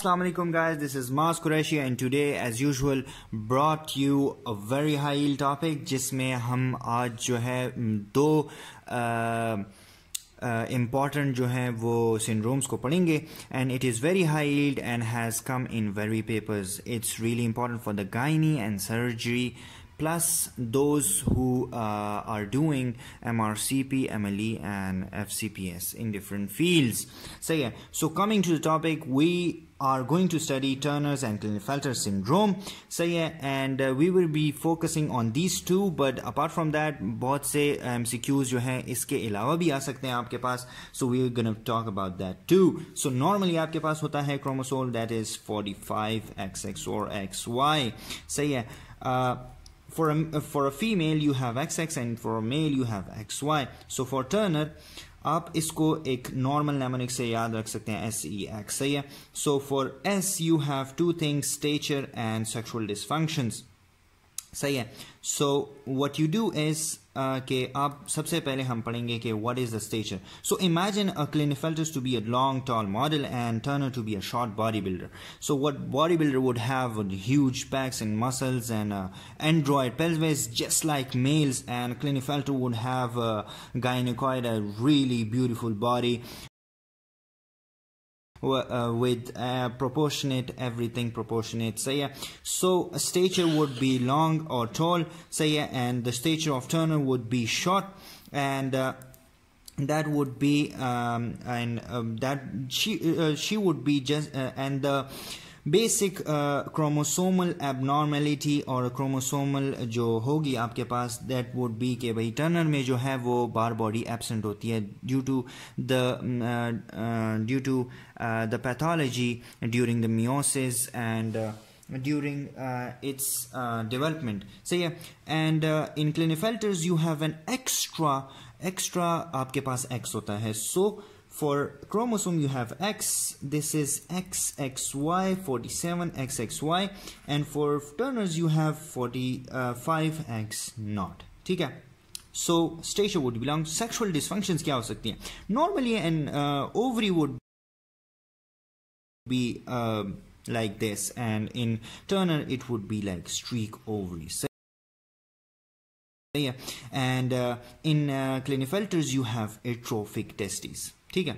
Assalamu alaikum guys, this is Maaz Qureshi and today as usual brought you a very high yield topic जिसमें हम आज जो है दो important जो हैं वो syndromes को पढ़ेंगे and it is very high yield and has come in very papers. It's really important for the gynae and surgery plus those who are doing MRCP, MLE and FCPS in different fields. So yeah, so coming to the topic, we are going to study Turner's and Klinefelter's syndrome. So yeah, and we will be focusing on these two, but apart from that, बहुत से MCQs जो हैं इसके अलावा भी आ सकते हैं आपके पास. So we are going to talk about that too. So normally आपके पास होता है chromosome that is 45 XX or XY. So yeah, for a female you have XX and for a male you have XY. So for Turner आप इसको एक normal mnemonic से याद रख सकते हैं SEX, सही है. So for S you have two things, stature and sexual dysfunctions, सही है. So what you do is कि आप सबसे पहले हम पढ़ेंगे कि what is the stature. So imagine a Klinefelter's to be a long tall model and Turner to be a short bodybuilder. So what bodybuilder would have huge pecs and muscles and android pelvis just like males, and Klinefelter would have gynecoid, a really beautiful body with proportionate everything proportionate, so yeah. So a stature would be long or tall, so yeah, and the stature of Turner would be short, and that would be that she would be just and the basic chromosomal abnormality or chromosomal जो होगी आपके पास that would be के भाई Turner में जो है वो bar body absent होती है due to the pathology during the meiosis and during its development. So yeah, and in Klinefelter's you have an extra आपके पास X होता है. So for chromosome you have X, this is XXY, 47 XXY, and for Turner's you have 45 X naught. ठीक है. So stature would belong. Sexual dysfunctions क्या हो सकती हैं? Normally an ovary would be like this, and in Turner it would be like streak ovary. So, yeah, and in Klinefelter's you have atrophic testes. ठीक है.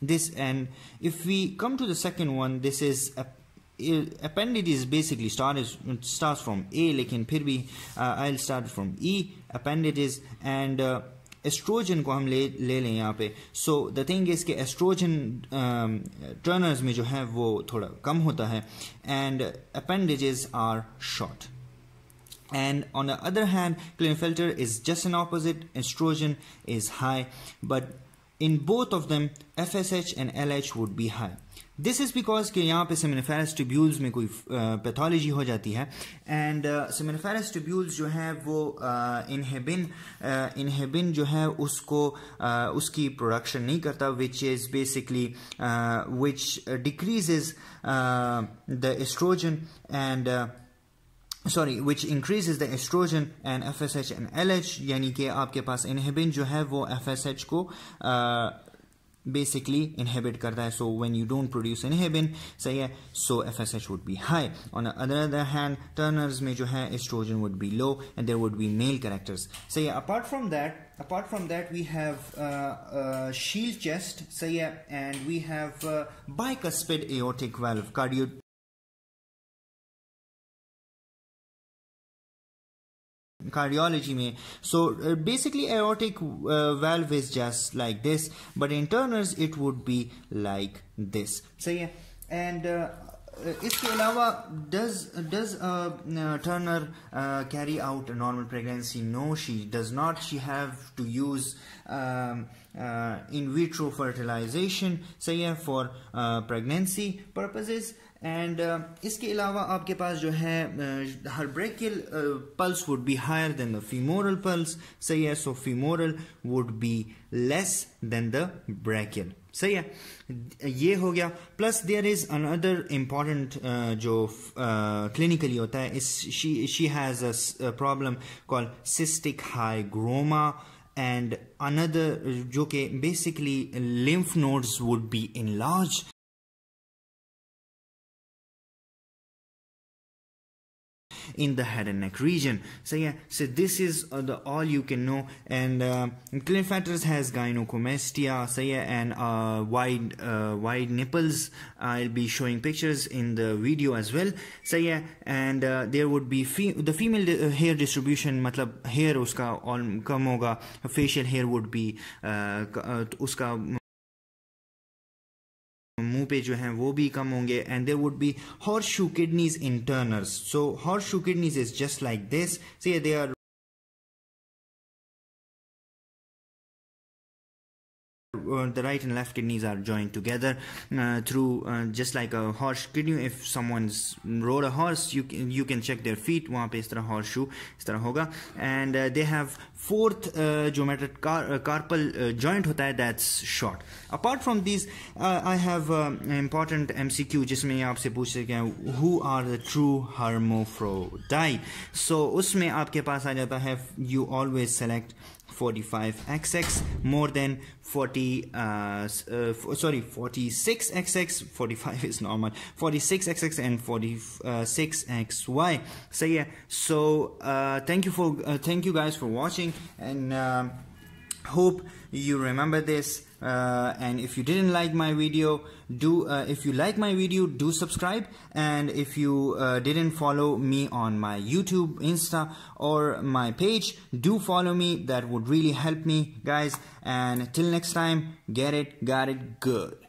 This, and if we come to the second one, this is appendages basically starts from A, लेकिन फिर भी I'll start from E, appendages, and estrogen को हम ले लें यहाँ पे. So the thing is कि estrogen Turner's में जो है वो थोड़ा कम होता है, and appendages are short. And on the other hand, Klinefelter is just an opposite, estrogen is high, but in both of them FSH and LH would be high. This is because कि यहाँ पे seminiferous tubules में कोई pathology हो जाती है, and seminiferous tubules जो है वो inhibin जो है उसको उसकी production नहीं करता, which is basically which decreases the estrogen and which increases the estrogen and FSH and LH, यानी कि आपके पास inhibin जो है वो FSH को basically inhibit करता है. So when you don't produce inhibin, सही है, so FSH would be high. On the other hand, Turner's में जो है estrogen would be low and there would be male characters. So yeah, apart from that we have shield chest, so yeah, and we have bicuspid aortic valve, cardiology में. So basically aortic valve is just like this, but in Turner's it would be like this. So yeah, and इसके अलावा does Turner carry out a normal pregnancy? No, she does not. She have to use in vitro fertilization, so yeah, for pregnancy purposes. And इसके अलावा आपके पास जो है her brachial pulse would be higher than the femoral pulse, सही है. So femoral would be less than the brachial, सही है. ये हो गया. Plus there is another important जो clinically होता है is she has a problem called cystic hygroma, and another जो कि basically lymph nodes would be enlarged. in the head and neck region. So yeah, so this is the all you can know. And Klinefelter's has gynecomastia, so yeah, and wide nipples. I'll be showing pictures in the video as well. So yeah, and there would be the female hair distribution, matlab hair uska kam hoga, facial hair would be uska मुंह पे जो हैं वो भी कम होंगे. And there would be horseshoe kidneys in Turner's. So horseshoe kidneys is just like this. See, they are the right and left kidneys are joined together through just like a horse kidney. If someone's rode a horse, you can check their feet. वहाँ पे इस तरह horseshoe इस तरह होगा. And they have fourth geometric carpal joint होता है, that's short. Apart from these, I have important MCQ जिसमें आपसे पूछते हैं who are the true hermaphrodite. So उसमें आपके पास आ जाता है you always select 45XX more than 46XX. 45 is normal, 46XX and 46XY. So yeah, so thank you guys for watching, and hope you remember this. And if you didn't like my video, do if you like my video, do subscribe. And if you didn't follow me on my YouTube, Insta or my page, do follow me. That would really help me, guys. And till next time, get it, got it good.